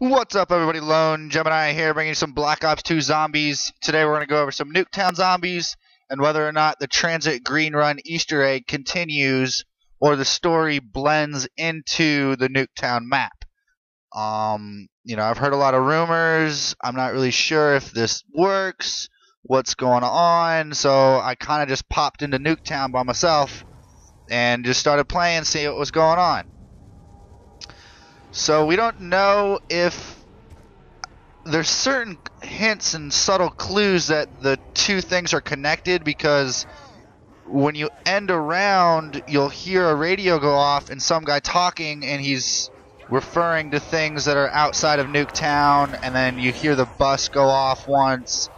What's up, everybody? Lone Gemini here, bringing you some Black Ops 2 Zombies. Today we're going to go over some Nuketown Zombies and whether or not the TranZit Green Run Easter egg continues or the story blends into the Nuketown map. You know, I've heard a lot of rumors. I'm not really sure if this works, what's going on, so I kind of just popped into Nuketown by myself and just started playing, see what was going on. So we don't know if there's certain hints and subtle clues that the two things are connected, because when you end a round, you'll hear a radio go off and some guy talking, and he's referring to things that are outside of Nuketown, and then you hear the bus go off once.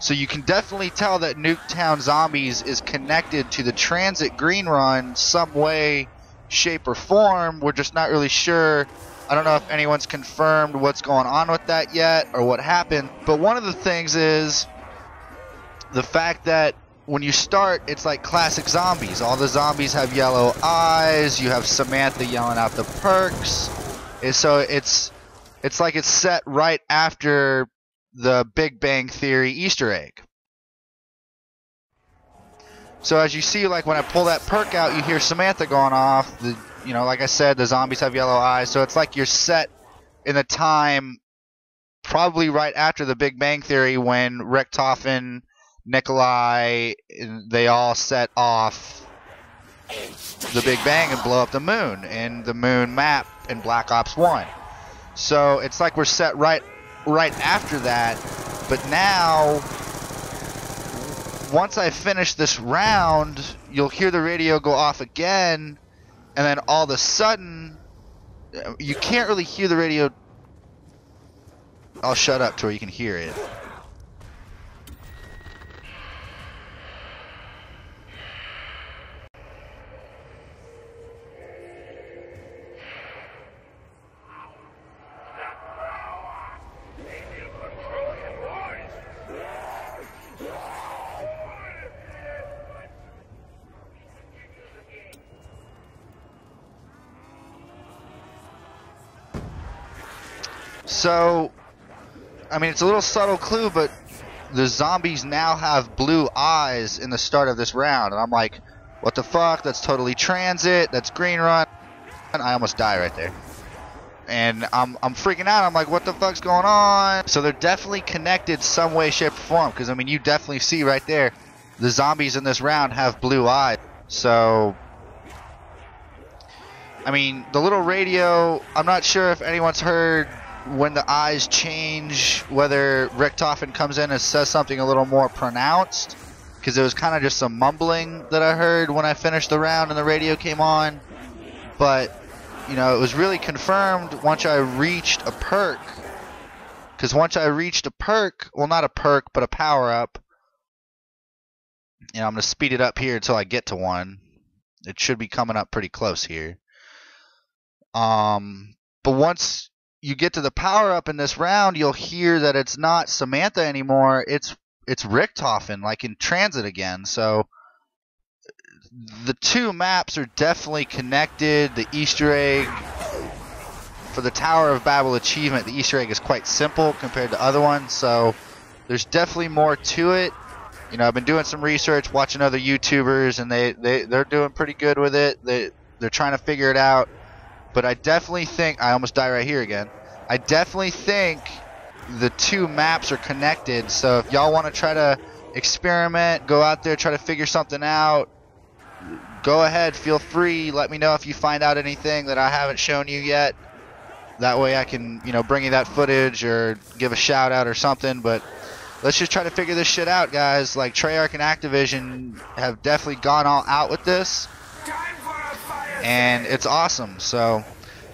So you can definitely tell that Nuketown Zombies is connected to the TranZit Green Run some way, shape, or form. We're just not really sure. I don't know if anyone's confirmed what's going on with that yet or what happened. But one of the things is the fact that when you start, it's like classic zombies. All the zombies have yellow eyes. You have Samantha yelling out the perks. And so it's like it's set right after the Big Bang Theory Easter egg. So as you see, like when I pull that perk out, you hear Samantha going off. You know, like I said, the zombies have yellow eyes. So it's like you're set in the time probably right after the Big Bang Theory, when Richtofen, Nikolai, they all set off the Big Bang and blow up the moon in the moon map in Black Ops 1. So it's like we're set right after that. But now, once I finish this round, you'll hear the radio go off again, and then all of a sudden, you can't really hear the radio. I'll shut up to where you can hear it. So, I mean, it's a little subtle clue, but the zombies now have blue eyes in the start of this round. And I'm like, what the fuck? That's totally TranZit. That's Green Run. And I almost die right there. And I'm freaking out. I'm like, what the fuck's going on? So they're definitely connected some way, shape, or form. Because, I mean, you definitely see right there, the zombies in this round have blue eyes. So, I mean, the little radio, I'm not sure if anyone's heard when the eyes change, whether Richtofen comes in and says something a little more pronounced, because it was kind of just some mumbling that I heard when I finished the round and the radio came on. But, you know, it was really confirmed once I reached a perk, because once I reached a perk, well, not a perk, but a power-up. You know, I'm going to speed it up here until I get to one. It should be coming up pretty close here. But once you get to the power-up in this round, you'll hear that it's not Samantha anymore. It's Richtofen, like in TranZit again. So the two maps are definitely connected. The Easter egg for the Tower of Babel achievement, the Easter egg is quite simple compared to other ones. So there's definitely more to it. You know, I've been doing some research, watching other YouTubers, and they're doing pretty good with it. They're trying to figure it out. But I definitely think, I almost die right here again. I definitely think the two maps are connected. So if y'all want to try to experiment, go out there, try to figure something out, go ahead, feel free. Let me know if you find out anything that I haven't shown you yet. That way I can, you know, bring you that footage or give a shout out or something. But let's just try to figure this shit out, guys. Like, Treyarch and Activision have definitely gone all out with this, and it's awesome. So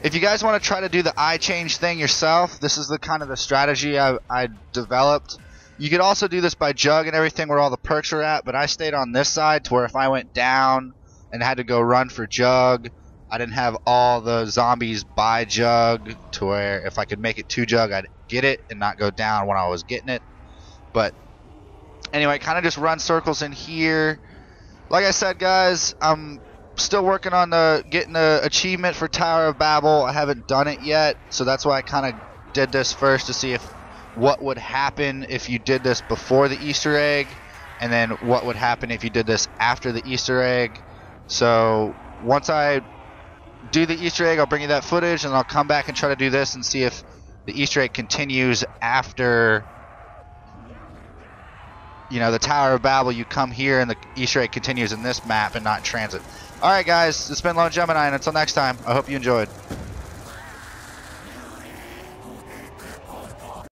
if you guys want to try to do the eye change thing yourself, this is the kind of the strategy I developed. You could also do this by jug and everything where all the perks are at, but I stayed on this side to where if I went down and had to go run for jug, I didn't have all the zombies by jug, to where if I could make it to jug, I'd get it and not go down when I was getting it. But anyway, kind of just run circles in here. Like I said, guys, I'm still working on getting the achievement for Tower of Babel. I haven't done it yet, so that's why I kind of did this first to see if what would happen if you did this before the Easter egg, and then what would happen if you did this after the Easter egg. So once I do the Easter egg, I'll bring you that footage, and I'll come back and try to do this and see if the Easter egg continues after, you know, the Tower of Babel. You come here and the Easter egg continues in this map and not in TranZit. Alright guys, it's been Lone Gemini, and until next time, I hope you enjoyed.